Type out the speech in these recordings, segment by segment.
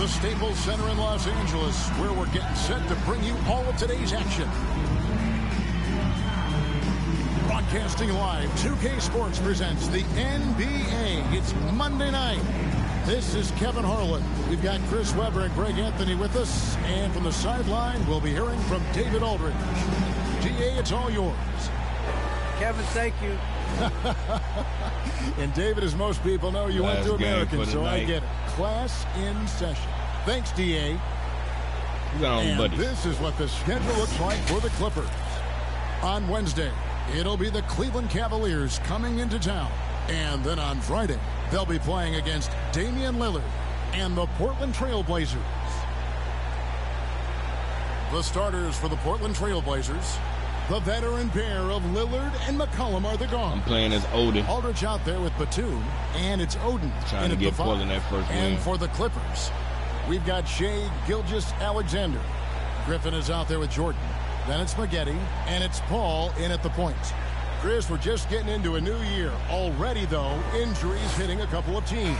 the Staples Center in Los Angeles, where we're getting set to bring you all of today's action. Broadcasting live, 2K Sports presents the NBA. It's Monday night. This is Kevin Harlan. We've got Chris Weber and Greg Anthony with us. And from the sideline, we'll be hearing from David Aldridge. DA, it's all yours. Kevin, thank you. And David, as most people know, you went to American, so I get it. Class in session. Thanks, DA. And this is what the schedule looks like for the Clippers. On Wednesday, it'll be the Cleveland Cavaliers coming into town. And then on Friday, they'll be playing against Damian Lillard and the Portland Trail Blazers. The starters for the Portland Trail Blazers. The veteran pair of Lillard and McCollum are the guard. I'm playing as Oden. Aldridge out there with Batum, and it's Oden. Trying to get Portland that first win. And for the Clippers, we've got Shai Gilgeous-Alexander. Griffin is out there with Jordan. Then it's Maggette, and it's Paul in at the point. Chris, we're just getting into a new year. Already, though, injuries hitting a couple of teams.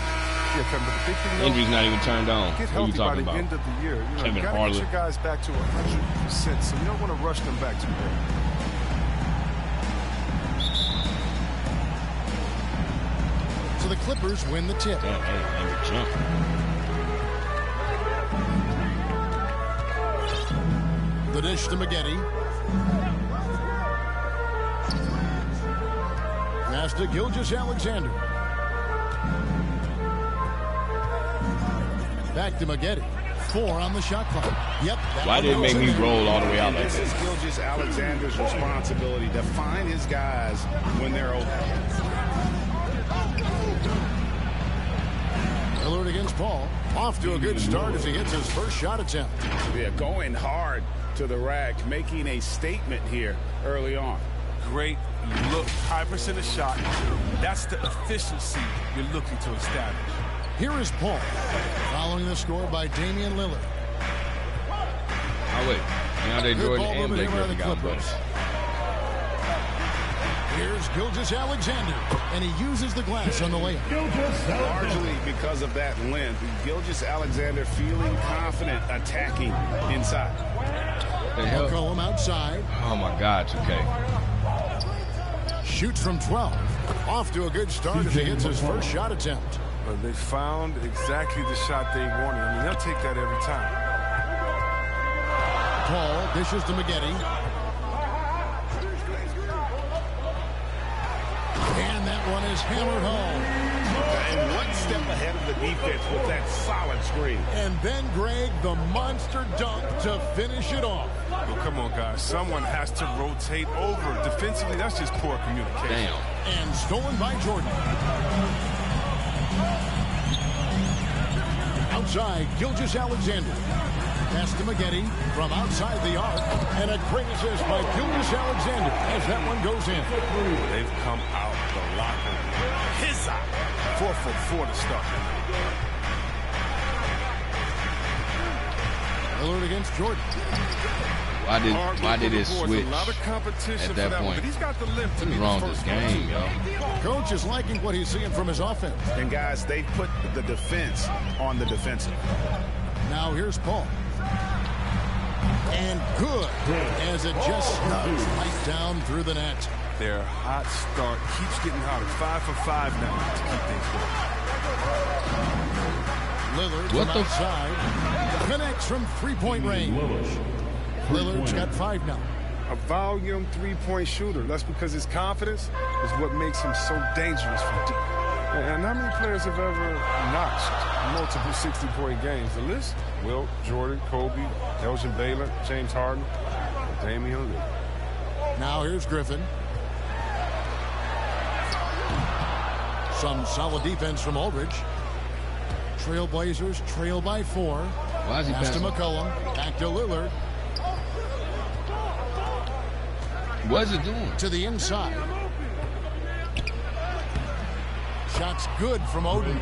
Yeah, injuries not even turned on. Get healthy by the end of the year. Kevin Harlan. Get your guys back to 100%, so you don't want to rush them back too much. The Clippers win the tip. The dish to Maggette. Pass to Gilgeous-Alexander. Back to Maggette. 4 on the shot clock. Yep. Why did it make me roll all the way out like that? This is Gilgeous-Alexander's responsibility to find his guys when they're open. Lillard against Paul. Off to a good start as he hits his first shot attempt. Yeah, going hard to the rack, making a statement here early on. Great look. High percentage shot. That's the efficiency you're looking to establish. Here is Paul, following the score by Damian Lillard. Oh, wait. DeAndre Jordan and Blake Griffin got both. Here's Gilgeous-Alexander, and he uses the glass on the layup. Largely because of that length, Gilgeous-Alexander feeling confident attacking inside. McCollum outside. Oh, my God, okay. Shoots from 12. Off to a good start as he hits his first shot attempt. But they found exactly the shot they wanted. I mean, they'll take that every time. Paul dishes to Maggette. And that one is hammered home. And one step ahead of the defense with that solid screen. And then, Greg, the monster dunk to finish it off. Well, come on, guys. Someone has to rotate over. Defensively, that's just poor communication. Damn. And stolen by Jordan. Outside, Gilgeous-Alexander. Pass to Maggette from outside the arc, and a great assist by Gilgeous-Alexander as that one goes in. They've come out the locker. His eye. 4 for 4 to start. Lillard against Jordan. Why did it switch a lot of competition at that point? But he's got the lift to be wrong this game, yo. Coach is liking what he's seeing from his offense. And guys, they put the defense on the defensive. Now here's Paul. And good as it just snugs right down through the net. Their hot start keeps getting hotter. 5 for 5 now to keep things going. Lillard from outside connects from three-point range. Lillard's got 5 now. A volume three-point shooter. That's because his confidence is what makes him so dangerous from deep. And how many players have ever notched multiple 60-point games? The list: Wilt, Jordan, Kobe, Elgin Baylor, James Harden, Damian Lillard. Now here's Griffin. Some solid defense from Aldridge. Trailblazers trail by 4. Why is he passing? Pass to McCollum. Back to Lillard. What's it doing? To the inside. Shot's good from Oden.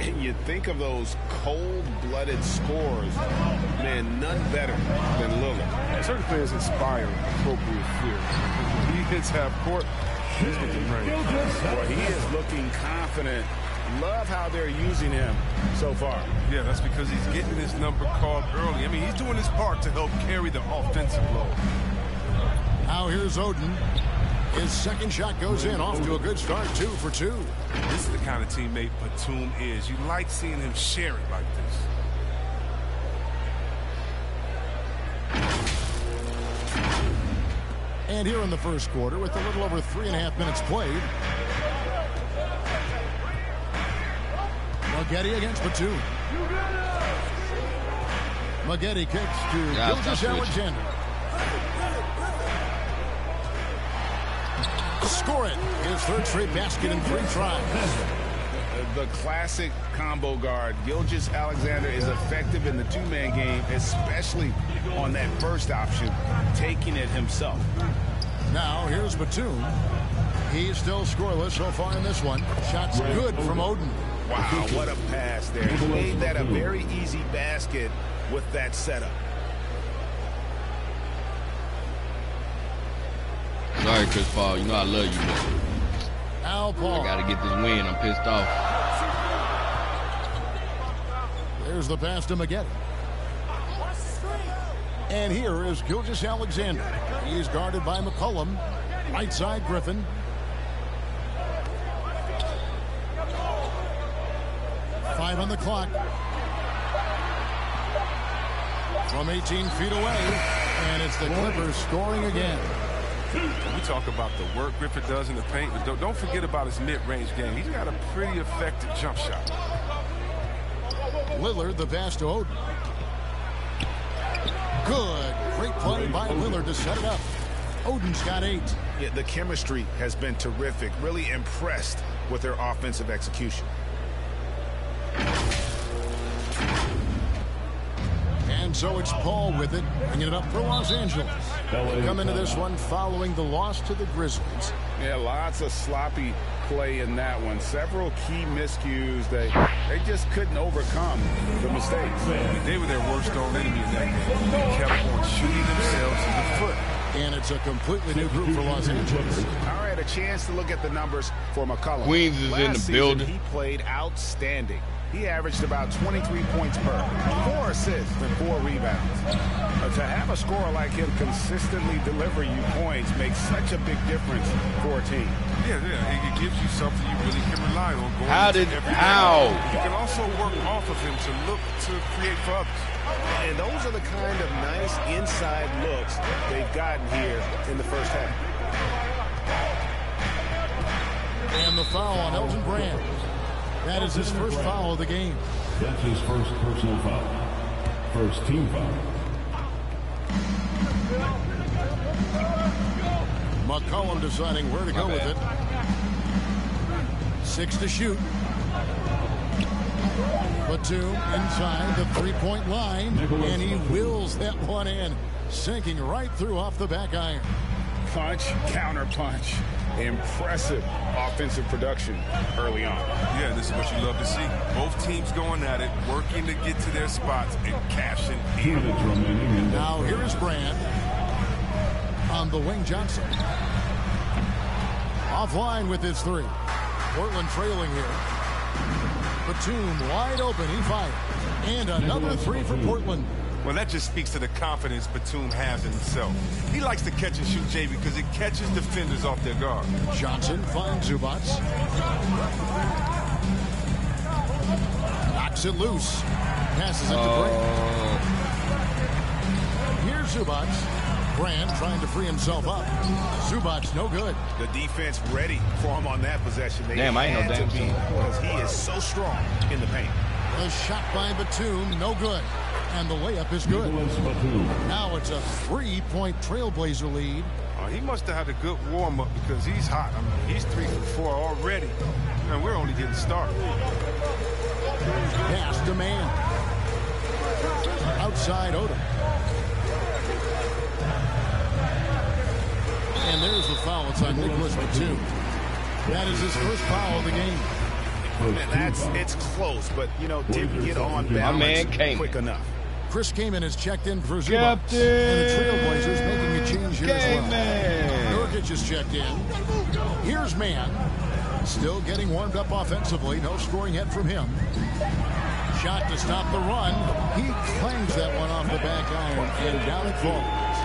And you think of those cold-blooded scores, man, none better than Lillard. Certain players inspire appropriate fear. He hits half court. He's looking confident Love how they're using him so far. Yeah, that's because he's getting his number called early. I mean, he's doing his part to help carry the offensive load. Now here's Oden. His second shot goes in. Off to a good start, 2 for 2. This is the kind of teammate Batum is. You like seeing him share it like this. And here in the first quarter, with a little over 3.5 minutes played, Maggette against Batum. Maggette kicks to Gilgeous-Alexander. Score it. His third straight basket in 3 tries. The classic combo guard. Gilgeous-Alexander is effective in the two-man game, especially on that first option, taking it himself. Now, here's Batum. He's still scoreless so far in this one. Shots good from Oden. Wow, what a pass there. He made that a very easy basket with that setup. Sorry, Chris Paul. You know I love you, man. Now, Paul. I got to get this win. I'm pissed off. There's the pass to Maggette. And here is Gilgeous-Alexander. He's guarded by McCollum. Right side, Griffin. Five on the clock. From 18 feet away. And it's the Clippers scoring again. We talk about the work Griffin does in the paint, but don't forget about his mid-range game. He's got a pretty effective jump shot. Lillard, the pass to Oden. Good. Great play by Lillard to set it up. Oden's got 8. Yeah, the chemistry has been terrific. Really impressed with their offensive execution. And so it's Paul with it, bringing it up for Los Angeles. They come into this one following the loss to the Grizzlies. Yeah, lots of sloppy play in that one. Several key miscues that they just couldn't overcome the mistakes. They were their worst enemy in that game. They kept on shooting themselves in the foot. And it's a completely new group for Los Angeles. All right, a chance to look at the numbers for McCollum. Queens is in the building. He played outstanding. He averaged about 23 points per, 4 assists and 4 rebounds. But to have a scorer like him consistently deliver you points makes such a big difference for a team. Yeah, it gives you something you really can rely on. You can also work off of him to look to create for others. And those are the kind of nice inside looks they've gotten here in the first half. And the foul on Elton Brand. That is his first foul of the game. That's his first personal foul. First team foul. McCollum deciding where to go with it. 6 to shoot. Batum inside the three-point line. Nicolas and he wills that one in. Sinking right through off the back iron. Punch, counter punch. Impressive offensive production early on. Yeah, this is what you love to see. Both teams going at it, working to get to their spots and cashing in. And now here is Brand on the wing. Johnson offline with his 3. Portland trailing here. Batum wide open. He fires. And another 3 for Portland. Well, that just speaks to the confidence Batum has in himself. He likes to catch and shoot, Jay, because it catches defenders off their guard. Johnson finds Zubac. Knocks it loose. Passes it to Brand. Here's Zubac. Brand trying to free himself up. Zubac no good. The defense ready for him on that possession. They because he is so strong in the paint. The shot by Batum, no good. And the layup is good. Now it's a 3-point Trailblazer lead. Oh, he must have had a good warm-up because he's hot. I mean, he's 3 for 4 already. And we're only getting started. Pass to Man. Outside Odom. And there's the foul. It's on Nicolas Batum. That is his first foul of the game. Man, it's close, but, you know, didn't get on balance quick enough. Chris Kaman has checked in for Zubac. And the Trailblazers making a change here as well. Nurkić has checked in. Here's Man. Still getting warmed up offensively. No scoring hit from him. Shot to stop the run. He clangs that one off the back iron and down it falls.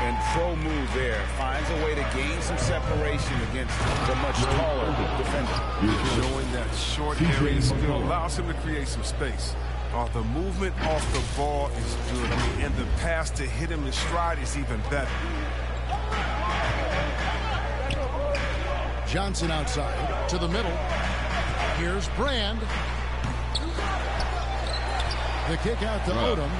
And pro move there. Finds a way to gain some separation against the much taller defender. Showing that short area skill allows him to create some space. The movement off the ball is good, and the pass to hit him in stride is even better. Johnson outside, to the middle. Here's Brand. The kick out to Odom.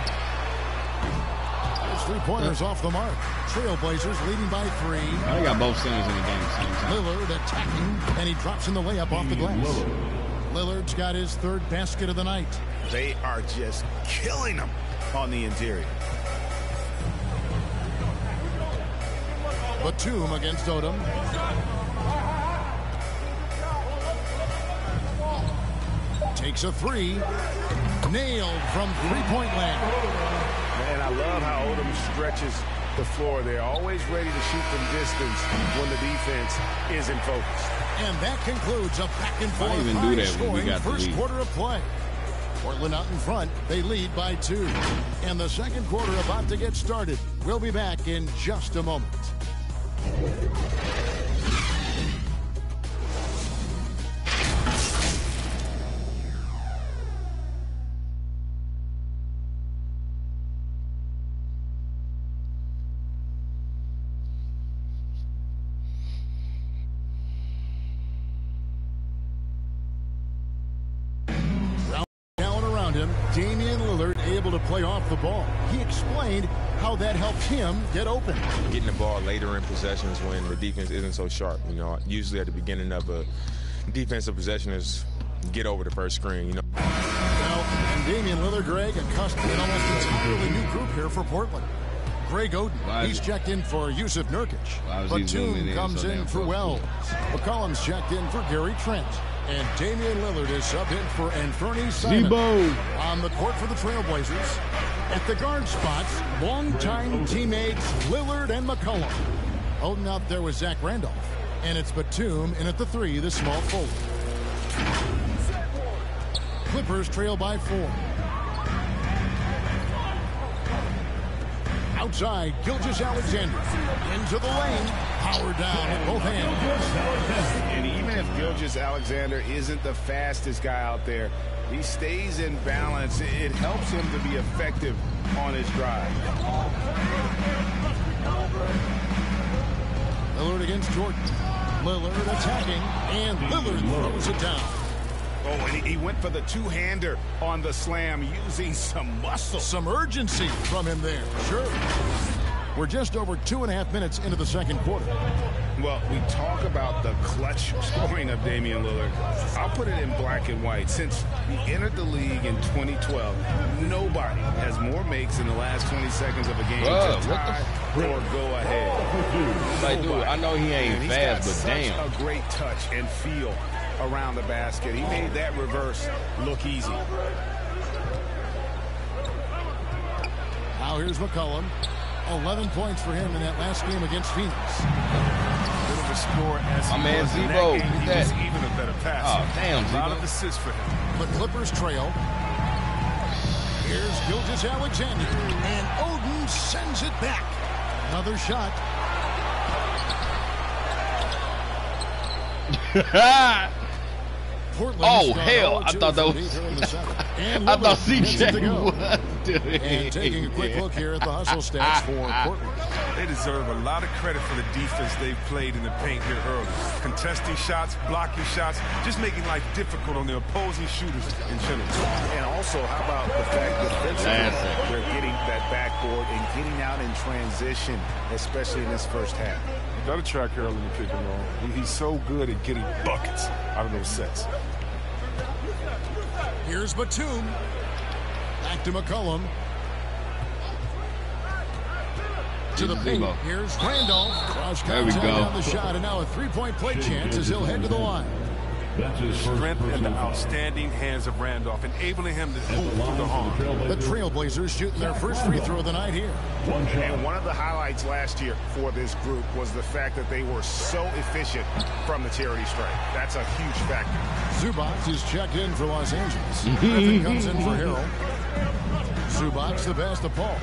Three-pointers off the mark. Trailblazers leading by three. They got both centers in the game at the same time. Lillard attacking, and he drops in the layup off the glass. Lillard's got his third basket of the night. They are just killing him on the interior. Batum against Odom. Takes a three. Nailed from three-point land. And I love how Odom stretches the floor. They're always ready to shoot from distance when the defense isn't focused. And that concludes a back-and-forth first quarter of play. Portland out in front. They lead by two. And the second quarter about to get started. We'll be back in just a moment. Damian Lillard able to play off the ball. He explained how that helped him get open. Getting the ball later in possessions when the defense isn't so sharp. You know, usually at the beginning of a defensive possession is get over the first screen, you know. Well, and Damian Lillard, Greg, accustomed to almost entirely new group here for Portland. Greg Oden, he's checked in for Jusuf Nurkić. Batum comes in for Wells. McCollum's checked in for Gary Trent. And Damian Lillard is subbed in for Anfernee Simons. On the court for the Trailblazers. At the guard spots, longtime teammates Lillard and McCollum. Oden out there with Zach Randolph. And it's Batum in at the three, the small forward. Clippers trail by four. Outside, Gilgeous-Alexander into the lane. Power down with both hands. And even if Gilgeous-Alexander isn't the fastest guy out there, he stays in balance. It helps him to be effective on his drive. Lillard against Jordan. Lillard attacking, and Lillard throws it down. Oh, and he went for the two-hander on the slam, using some muscle. Some urgency from him there. Sure. We're just over 2.5 minutes into the second quarter. Well, we talk about the clutch scoring of Damian Lillard. I'll put it in black and white. Since he entered the league in 2012, nobody has more makes in the last 20 seconds of a game to tie or go ahead. Like, dude, I know he ain't fast, but damn. He's got such a great touch and feel around the basket. He made that reverse look easy. Now here's McCollum. 11 points for him in that last game against Phoenix. Bit of a score as he was in that game. He was even a better pass. Oh, damn, a lot of assists for him. The Clippers trail. Here's Gilgeous-Alexander, and Odom sends it back. Another shot. Oh, hell. I thought that was... I thought CJ was doing. And taking a quick look here at the hustle stats for Portland. They deserve a lot of credit for the defense they've played in the paint here early. Contesting shots, blocking shots, just making life difficult on the opposing shooters in general. And also, how about the fact that they're getting that backboard and getting out in transition, especially in this first half. You got to track Harlan in the pick and roll. He's so good at getting buckets out of those sets. Here's Batum. Back to McCollum. To the paint. Here's Randolph. Cross there we go. Down the shot, and now a three-point play chance as he'll head to the line. strength and the outstanding hands of Randolph, enabling him to move through the harm. The Trailblazers shooting their first free throw of the night here. And one of the highlights last year for this group was the fact that they were so efficient from the charity stripe. That's a huge factor. Zubac is checked in for Los Angeles. Griffin comes in for Harrell. Zubac's the pass to Paul.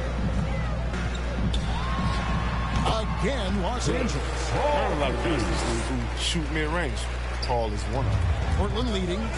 Again, Los Angeles. I don't like dudes who shoot mid-range. Paul is one of them. Portland leading.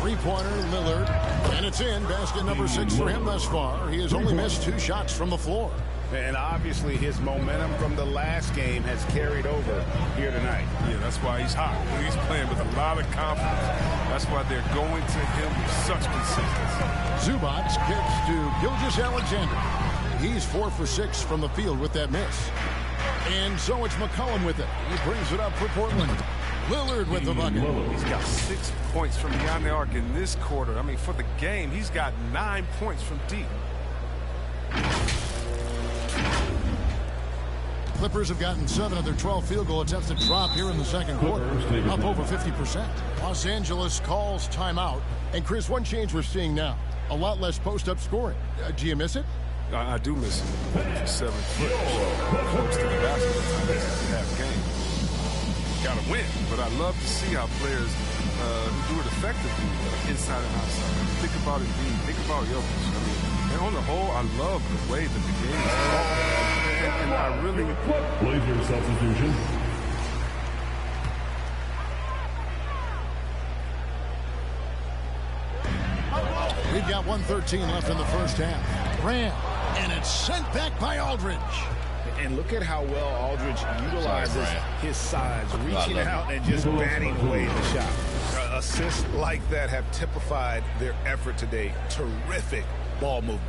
Three-pointer, Lillard. And it's in. Basket number 6 for him thus far. He has only missed 2 shots from the floor. And obviously his momentum from the last game has carried over here tonight. Yeah, that's why he's hot. He's playing with a lot of confidence. That's why they're going to him with such consistency. Zubac kicks to Gilgeous-Alexander. He's 4 for 6 from the field with that miss. And so it's McCollum with it. He brings it up for Portland. Lillard with the bucket. He's got 6 points from beyond the arc in this quarter. I mean, for the game, he's got 9 points from deep. Clippers have gotten 7 of their 12 field goal attempts to drop here in the second quarter. Up over 50%. Los Angeles calls timeout. And, Chris, one change we're seeing now. A lot less post-up scoring. Do you miss it? I do miss him. 7 foot. Close to the basket. Half game. Got to win, but I love to see how players who do it effectively inside and outside. Think about it, think about Jokic. I mean, and on the whole, I love the way that the game is called. And I really... Blazer substitution. We've got 1:13 left in the first half. Brand. And it's sent back by Aldridge. And look at how well Aldridge utilizes his size, reaching out and just batting away the shot. Assists like that have typified their effort today. Terrific ball movement.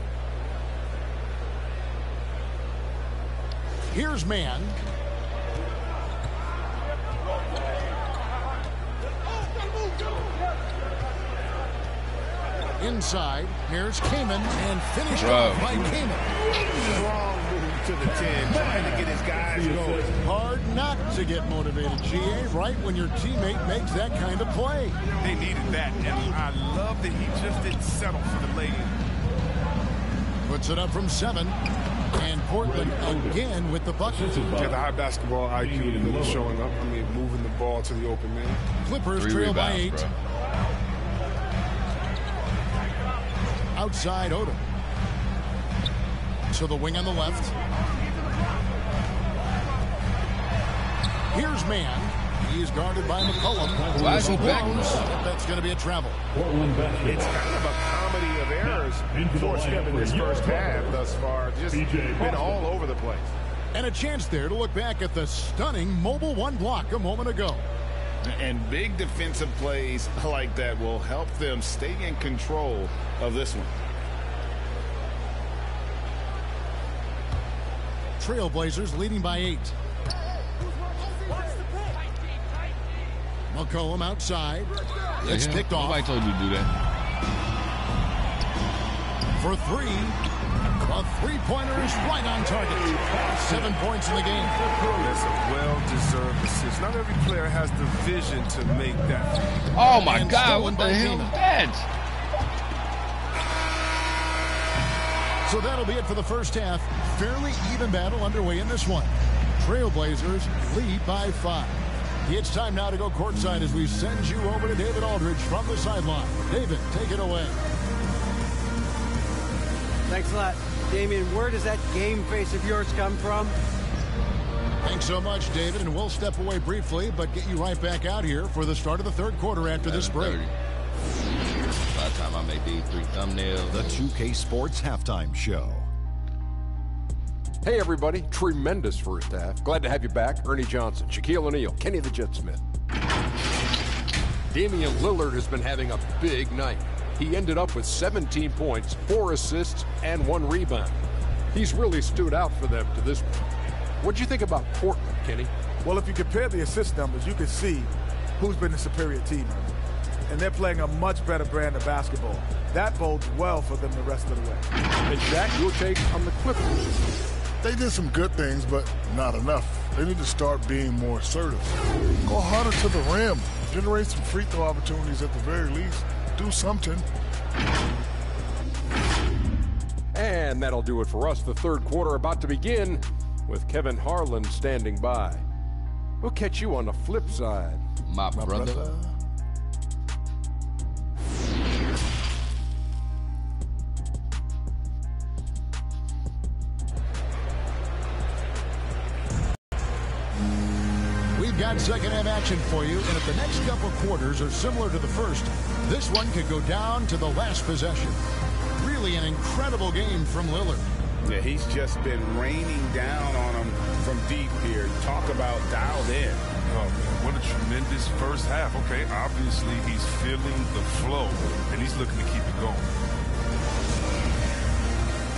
Here's Mann. Inside, here's Kaman, and finished off by Kaman. Strong move to the 10, trying to get his guys going. Hard not to get motivated, GA, right when your teammate makes that kind of play. They needed that, and I love that he just didn't settle for the lady. Puts it up from 7, and Portland again with the bucket. Got the high basketball IQ that was showing up. I mean, moving the ball to the open man. Clippers trail by 8. Bro. Outside Odom. To the wing on the left. Here's Mann. He's guarded by McCollum. Flashing back. That's going to be a travel. It's kind of a comedy of errors for him in this first half thus far. Just been all over the place. And a chance there to look back at the stunning mobile one block a moment ago. And big defensive plays like that will help them stay in control of this one. Trailblazers leading by 8. McCollum outside. It's picked off. I told you to do that. For 3. A three-pointer is right on target. 7 points in the game. That's a well-deserved assist. Not every player has the vision to make that. Oh, my God. What the hell is that? So that'll be it for the first half. Fairly even battle underway in this one. Trailblazers lead by 5. It's time now to go courtside as we send you over to David Aldridge from the sideline. David, take it away. Thanks a lot. Damian, where does that game face of yours come from? Thanks so much, David, and we'll step away briefly, but get you right back out here for the start of the third quarter after this break. By the time I make these 3 thumbnails. The 2K Sports Halftime Show. Hey, everybody. Tremendous first half. Glad to have you back. Ernie Johnson, Shaquille O'Neal, Kenny the Jet Smith. Damian Lillard has been having a big night. He ended up with 17 points, 4 assists, and 1 rebound. He's really stood out for them to this point. What'd you think about Portland, Kenny? Well, if you compare the assist numbers, you can see who's been the superior team. And they're playing a much better brand of basketball. That bodes well for them the rest of the way. And Jack, your take on the Clippers? They did some good things, but not enough. They need to start being more assertive. Go harder to the rim. Generate some free throw opportunities at the very least. Do something. And that'll do it for us. The third quarter about to begin with Kevin Harlan standing by. We'll catch you on the flip side. My brother. Got second-half action for you, and if the next couple quarters are similar to the first, this one could go down to the last possession. Really an incredible game from Lillard. Yeah, he's just been raining down on him from deep here. Talk about dialed in. Oh, what a tremendous first half. Okay, obviously he's feeling the flow, and he's looking to keep it going.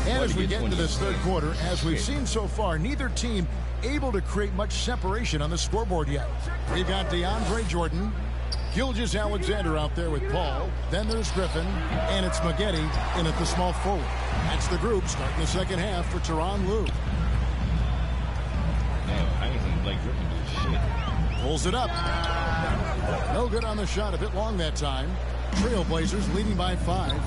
And as we get into this third quarter, as we've seen so far, neither team able to create much separation on the scoreboard yet. We've got DeAndre Jordan, Gilgeous-Alexander out there with Paul, then there's Griffin, and it's Maggette in at the small forward. That's the group starting the second half for Tyronn Lue. I ain't seen Blake Griffin do shit. Pulls it up. No good on the shot, a bit long that time. Trailblazers leading by 5.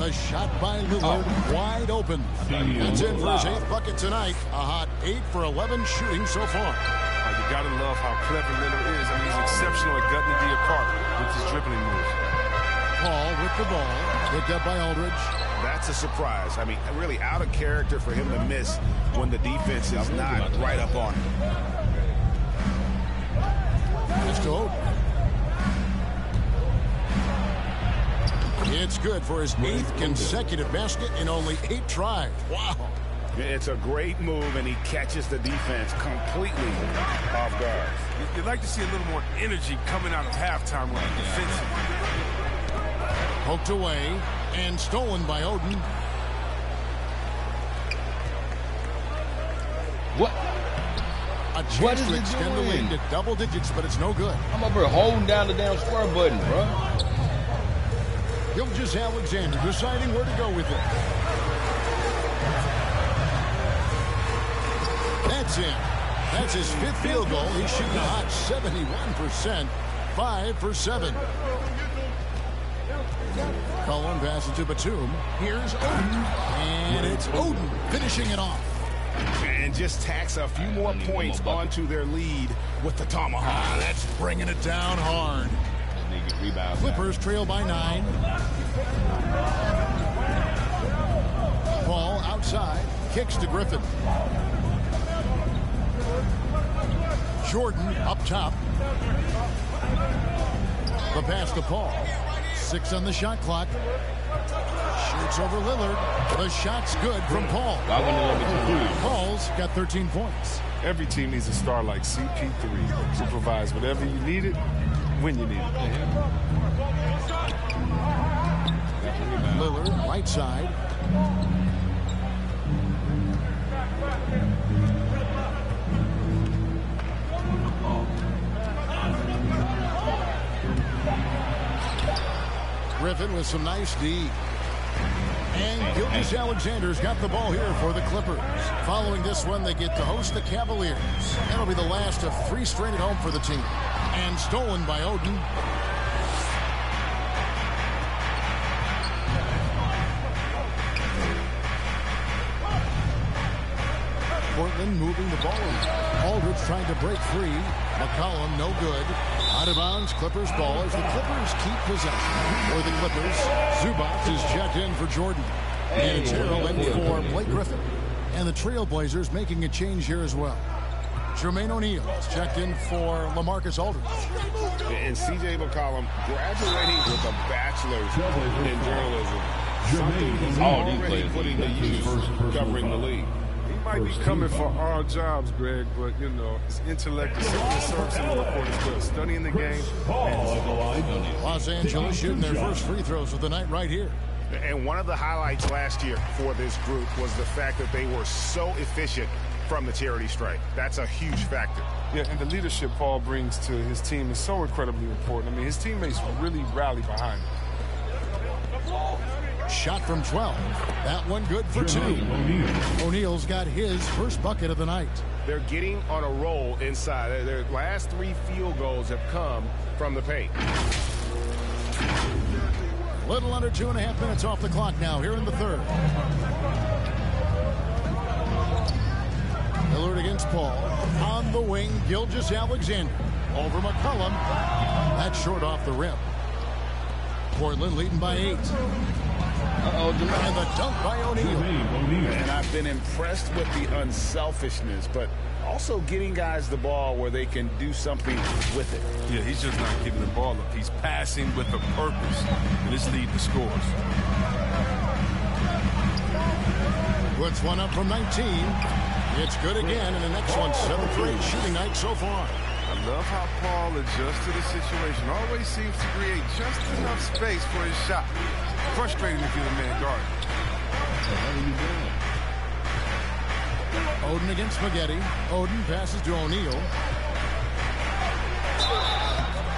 The shot by Lillard, wide open. That's in for his 8th bucket tonight. A hot 8 for 11 shooting so far. You got to love how clever Lillard is. I mean, he's exceptional at gutting the apart with his dribbling moves. Paul with the ball, picked up by Aldridge. That's a surprise. I mean, really out of character for him to miss when the defense is not right up on him. Let's go. It's good for his 8th consecutive basket in only 8 tries. Wow. It's a great move, and he catches the defense completely off guard. You'd like to see a little more energy coming out of halftime with the defense. Poked away and stolen by Oden. What? A chance to extend the lead to double digits, but it's no good. I'm over holding down the damn square button, bro. Gilgeous-Alexander deciding where to go with it. That's it. That's his 5th field goal. He's shooting a hot 71%. 5 for 7. Cullen passes to Batum. Here's Oden. And it's Oden finishing it off. And just tacks a few more points onto their lead with the tomahawk. Ah, that's bringing it down hard. Rebound. Clippers trail by 9. Paul outside. Kicks to Griffin. Jordan up top. The pass to Paul. 6 on the shot clock. Shoots over Lillard. The shot's good from Paul. Paul's got 13 points. Every team needs a star like CP3 to provide whatever you need it. When you need it. Lillard, right side. Griffin with some nice D. And Gilgeous-Alexander's got the ball here for the Clippers. Following this one, they get to host the Cavaliers. That'll be the last of 3 straight at home for the team. And stolen by Oden. Portland moving the ball. Aldridge trying to break free. McCollum no good. Out of bounds, Clippers ball as the Clippers keep possession. For the Clippers, Zubac is checked in for Jordan. And it's Harrell in for Blake Griffin. And the Trailblazers making a change here as well. Jermaine O'Neal is checked in for LaMarcus Aldridge. And CJ McCollum graduating with a bachelor's in journalism. Something he's already putting to use covering the league. He might be coming for our jobs, Greg, but, you know, his intellect is serves him on the court as well. Studying the game. Los Angeles shooting their first free throws of the night right here. And one of the highlights last year for this group was the fact that they were so efficient from the charity strike. That's a huge factor. Yeah, and the leadership Paul brings to his team is so incredibly important. I mean, his teammates really rally behind him. Shot from 12. That one good for two. O'Neal's got his first bucket of the night. They're getting on a roll inside. Their last three field goals have come from the paint. Little under 2.5 minutes off the clock now here in the third. Lillard against Paul. On the wing, Gilgeous-Alexander. Over McCollum. That's short off the rim. Portland leading by 8. And the dunk by O'Neal. And I've been impressed with the unselfishness, but also getting guys the ball where they can do something with it. Yeah, he's just not giving the ball up. He's passing with a purpose, and it's leading to scores. Puts one up from 19. It's good again, and the next one, 7-3 shooting night so far. I love how Paul adjusts to the situation. Always seems to create just enough space for his shot. Frustrating if you're the man guard. Oden against Spaghetti. Oden passes to O'Neal.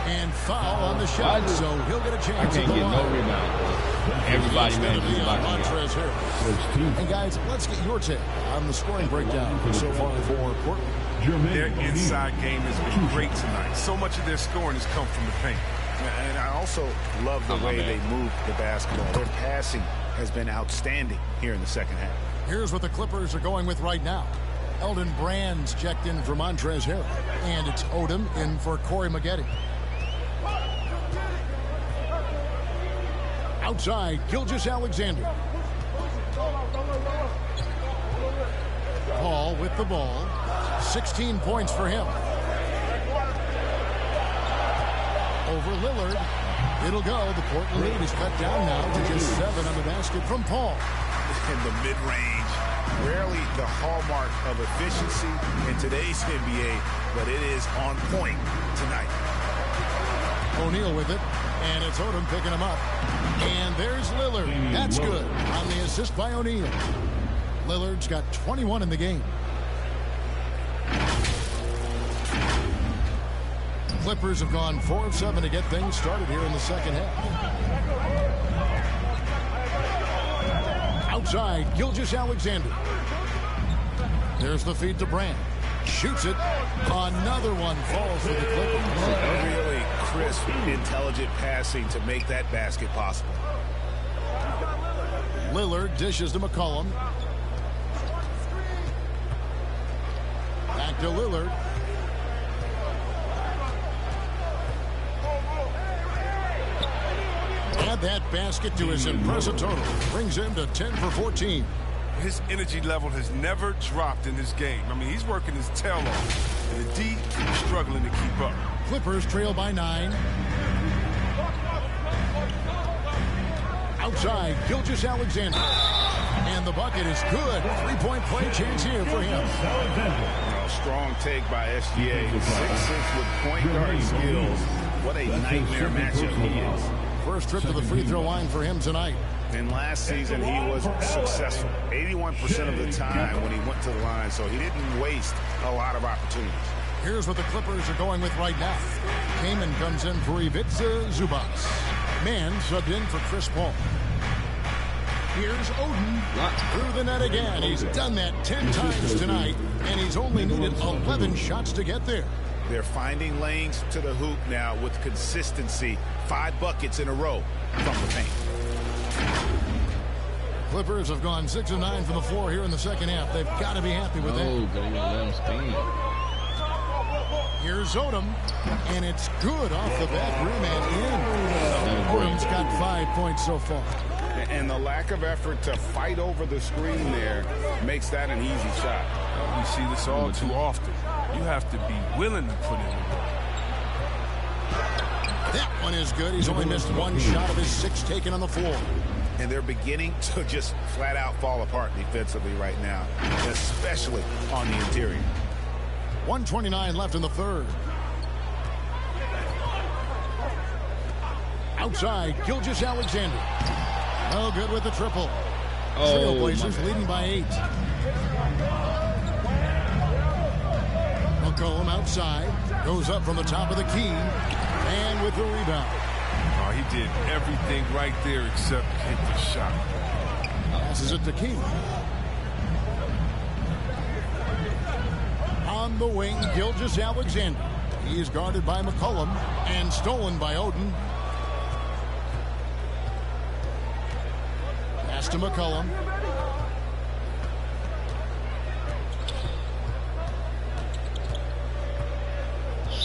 And foul on the shot, so he'll get a chance. I can't get no rebound. Everybody man is blocking here. And guys, let's get your take on the scoring breakdown so far for Portland. Their inside game has been great tonight. So much of their scoring has come from the paint. And I also love the way they move the basketball. Their passing has been outstanding here in the second half. Here's what the Clippers are going with right now. Elton Brand's checked in for Montrezl Harrell. And it's Odom in for Corey Maggette. Outside, Gilgeous-Alexander. Paul with the ball. 16 points for him. Over Lillard. It'll go. The Portland lead is cut down now to just 7 on the basket from Paul. In the mid-range, rarely the hallmark of efficiency in today's NBA, but it is on point tonight. O'Neal with it, and it's Odom picking him up. And there's Lillard. That's good on the assist by O'Neal. Lillard's got 21 in the game. Clippers have gone 4-of-7 to get things started here in the second half. Outside, Gilgeous-Alexander. There's the feed to Brand. Shoots it. Another one falls for the Clippers. Really crisp, intelligent passing to make that basket possible. Lillard dishes to McCollum. Back to Lillard. Add that basket to his impressive total. Brings him to 10 for 14. His energy level has never dropped in this game. I mean, he's working his tail off. And the D is struggling to keep up. Clippers trail by 9. Outside, Gilgeous-Alexander. And the bucket is good. 3-point play chance here for him. Strong take by SGA. 6'6" with point guard skills. What a nightmare matchup he is. First trip to the free throw line for him tonight. And last season, he was successful 81% of the time when he went to the line, so he didn't waste a lot of opportunities. Here's what the Clippers are going with right now. Kaman comes in for Ivica Zubac. Man subbed in for Chris Paul. Here's Oden through the net again. He's done that 10 times tonight, and he's only needed 11 shots to get there. They're finding lanes to the hoop now with consistency. 5 buckets in a row from the paint. Clippers have gone 6 of 9 from the floor here in the second half. They've got to be happy with that. Here's Odom, and it's good off the back rim and in. Odom's got 5 points so far. And the lack of effort to fight over the screen there makes that an easy shot. You see this all too often. You have to be willing to put in the work. That one is good. He's only missed 1 shot of his 6 taken on the floor. And they're beginning to just flat out fall apart defensively right now, especially on the interior. 1:29 left in the third. Outside, Gilgeous-Alexander. Oh, good with the triple. Trail Blazers leading by 8. McCollum outside, goes up from the top of the key, and with the rebound. Oh, he did everything right there except hit the shot. This is it, the key. On the wing, Gilgeous-Alexander. He is guarded by McCollum and stolen by Oden. Pass to McCollum.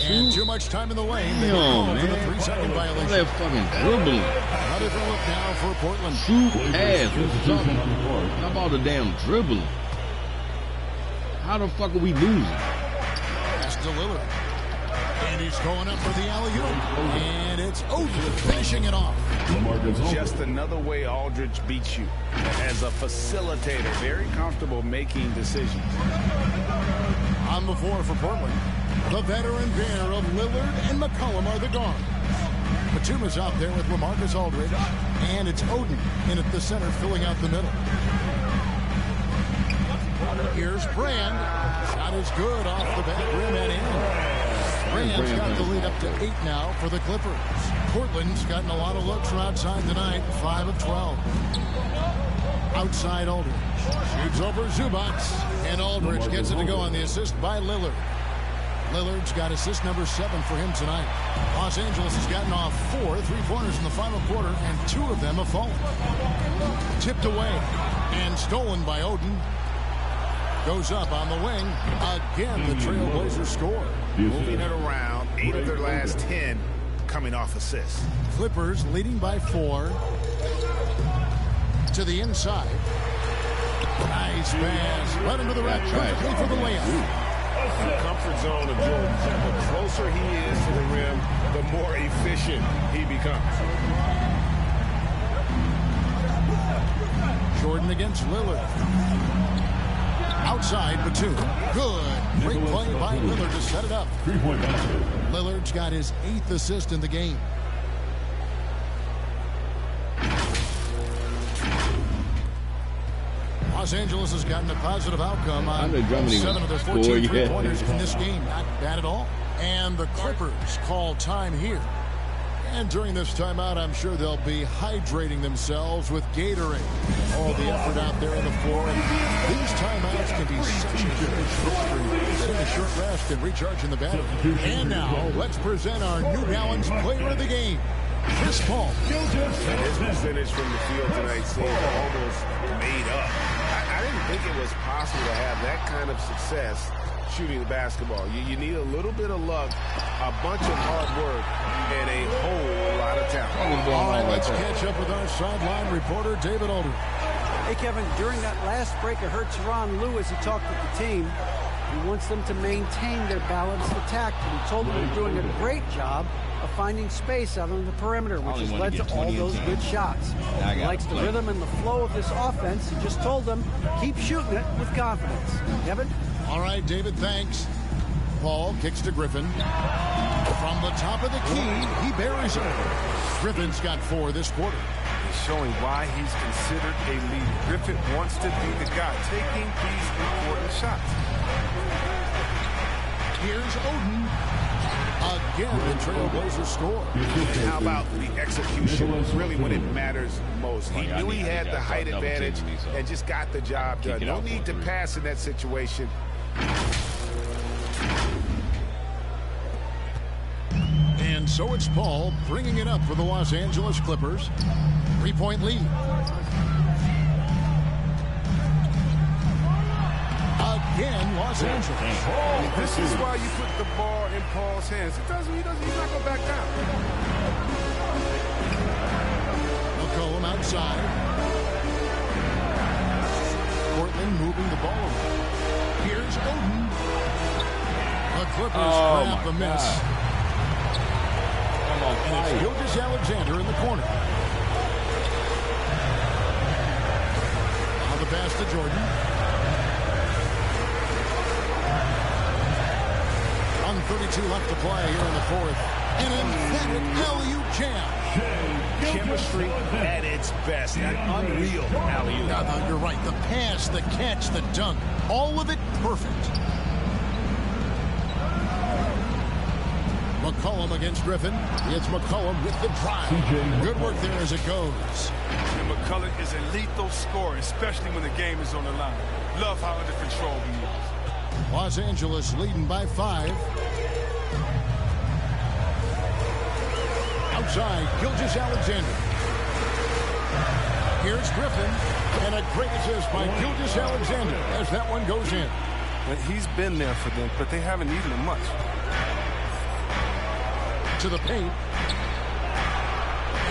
And too much time in the lane. They go for the 3-second violation. That fucking dribbling. Another throw up now for Portland. Shoot ass. How about the damn dribbling? How the fuck are we losing? That's to Lillard. And he's going up for the alley-oop. And it's Aldridge finishing it off. Just another way Aldridge beats you. As a facilitator, very comfortable making decisions. On the floor for Portland. The veteran pair of Lillard and McCollum are the guards. Batum is out there with LaMarcus Aldridge, and it's Oden in at the center filling out the middle. Here's Brand. Shot is good off the back rim and in. Brand's got the lead up to 8 now for the Clippers. Portland's gotten a lot of looks from outside tonight, 5 of 12. Outside Aldridge. Shoots over Zubac, and Aldridge gets it to go on the assist by Lillard. Lillard's got assist number 7 for him tonight. Los Angeles has gotten off 4 three-pointers in the final quarter, and 2 of them have fallen. Tipped away and stolen by Oden. Goes up on the wing. Again, the Trailblazers score. Moving it around. 8 of their last 10 coming off assists. Clippers leading by 4. To the inside. Nice pass. Right into the rack. Perfectly for the layup. The comfort zone of Jordan. The closer he is to the rim, the more efficient he becomes. Jordan against Lillard. Outside Batum. Good. Great play by Lillard to set it up. Lillard's got his 8th assist in the game. Los Angeles has gotten a positive outcome on 7 of their 14 three-pointers in this game. Not bad at all. And the Clippers call time here. And during this timeout, I'm sure they'll be hydrating themselves with Gatorade. All the effort out there on the floor. And these timeouts can be such a good for a short rest and recharge in the battery. And now, let's present our New Balance Player of the Game. Chris Paul. And his percentage from the field tonight seems almost made up. I didn't think it was possible to have that kind of success shooting the basketball. You need a little bit of luck, a bunch of hard work, and a whole lot of talent. All right, let's catch up with our sideline reporter, David Aldridge. Hey, Kevin, during that last break, I heard Tyronn Lue as he talked with the team. He wants them to maintain their balanced attack, and he told them they're doing a great job of finding space out on the perimeter, which has led to all those good shots. He likes the rhythm and the flow of this offense. He just told them, keep shooting it with confidence. Kevin? All right, David, thanks. Paul kicks to Griffin. From the top of the key, he buries it. Griffin's got 4 this quarter. He's showing why he's considered a leader. Griffin wants to be the guy taking these important shots. Here's Oden. Again, the Trailblazers score. How about the execution? Really when it matters most. He knew he had the height advantage and just got the job done. No need to pass in that situation. And so it's Paul bringing it up for the Los Angeles Clippers. 3-point lead. Again, Los Angeles. Oh, this is why you put the ball in Paul's hands. He's not going to back down. McCollum outside. Portland moving the ball around. Here's Oden. The Clippers grab the miss. And it's Gilgeous-Alexander in the corner. On the pass to Jordan. 32 left to play here in the 4th. An emphatic alley-oop jam. Chemistry at its best. An unreal alley-oop. No, you're right. The pass, the catch, the dunk. All of it perfect. McCollum against Griffin. It's McCollum with the drive. Good work there as it goes. And McCollum is a lethal scorer, especially when the game is on the line. Love how under control he is. Los Angeles leading by 5. Outside, Gilgeous-Alexander. Here's Griffin. And a great assist by Gilgeous-Alexander as that one goes in. But he's been there for them, but they haven't needed him much. To the paint.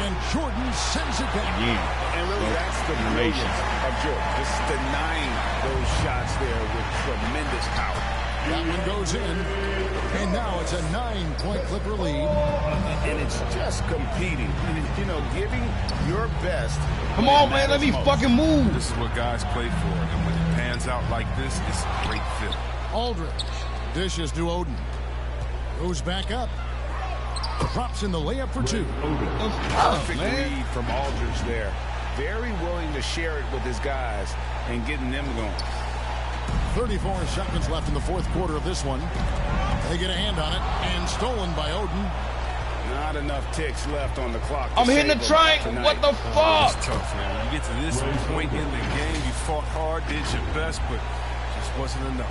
And Jordan sends it back. Yeah. And really, that's the brilliance of Jordan. Just denying those shots there with tremendous power. That one goes in. And now it's a 9-point Clipper lead. And it's just competing. You know, giving your best. Come on, man. Let me fucking move. This is what guys play for. And when it pans out like this, it's a great fit. Aldridge dishes to Oden. Goes back up. Props in the layup for 2. Perfect lead from Aldridge there. Very willing to share it with his guys and getting them going. 34 seconds left in the fourth quarter of this one. They get a hand on it and stolen by Oden. Not enough ticks left on the clock. I'm hitting the triangle. What the fuck? It's tough, man. You get to this point in the game, you fought hard, did your best, but just wasn't enough.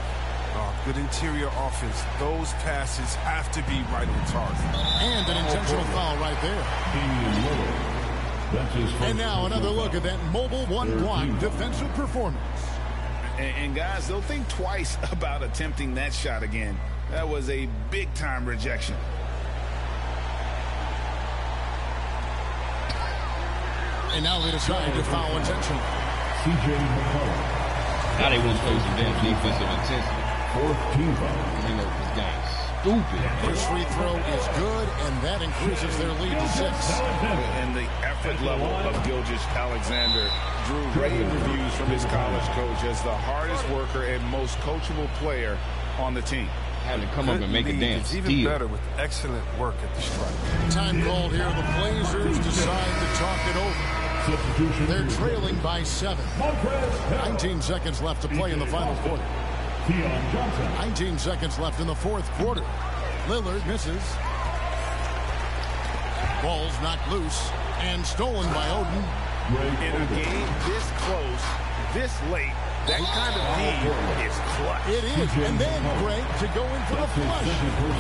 Good interior offense. Those passes have to be right on target. And an intentional foul right there. And now another look at that mobile one-block defensive performance. And guys, they'll think twice about attempting that shot again. That was a big-time rejection. And now they decide to foul intentional. CJ McCollum. Now they won't play some damn defensive intensity. Stupid. First free throw is good, and that increases their lead to 6. And the effort level of Gilgeous-Alexander drew rave reviews from his college coach as the hardest worker and most coachable player on the team. Had to come up and make a damn steal. Even better with excellent work at the strike. Time called here. The Blazers decide to talk it over. They're trailing by 7. 19 seconds left to play in the final quarter. 19 seconds left in the fourth quarter. Lillard misses. Ball's knocked loose and stolen by Oden. In a game this close, this late, that kind of need is clutch. It is, and then Greg to go in for the flush.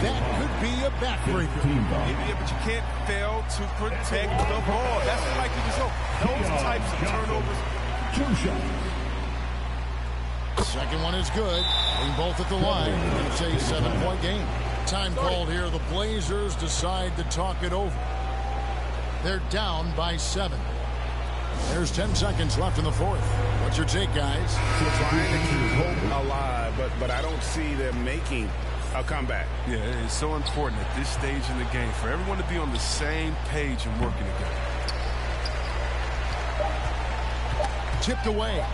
That could be a backbreaker. Yeah, but you can't fail to protect the ball. That's the likely result. Those types of turnovers. 2 shots. Second one is good. And both at the line. It's a 7-point game. Time called here. The Blazers decide to talk it over. They're down by 7. There's 10 seconds left in the fourth. What's your take, guys? They're trying to keep hope alive, but I don't see them making a comeback. Yeah, it's so important at this stage in the game for everyone to be on the same page and working together. Tipped away.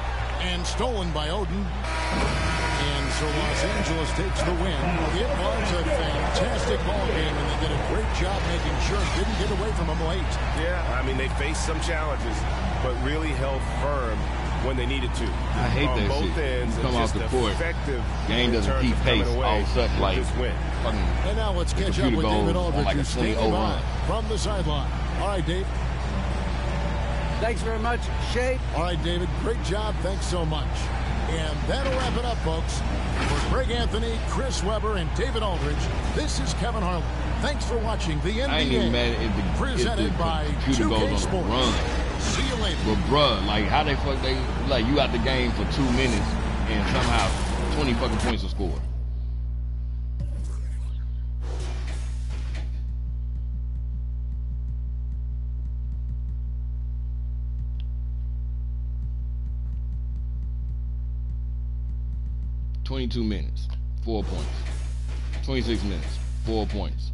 And stolen by Oden. And so Los Angeles takes the win. It was a fantastic ball game, and they did a great job making sure it didn't get away from them late. Yeah, I mean, they faced some challenges, but really held firm when they needed to. I hate that both ends, come off the court. Game doesn't keep pace all such like. And now let's catch up with David Aldridge, who's standing by from the sideline. All right, Dave. Thanks very much, Shay. All right, David, great job. Thanks so much. And that'll wrap it up, folks. For Greg Anthony, Chris Weber, and David Aldridge, this is Kevin Harlan. Thanks for watching the NBA presented by 2K Sports. See you later. But, bruh, like, how the fuck they, like, you out the game for 2 minutes and somehow 20 fucking points are scored. Minutes, 4 points. 26 minutes, 4 points.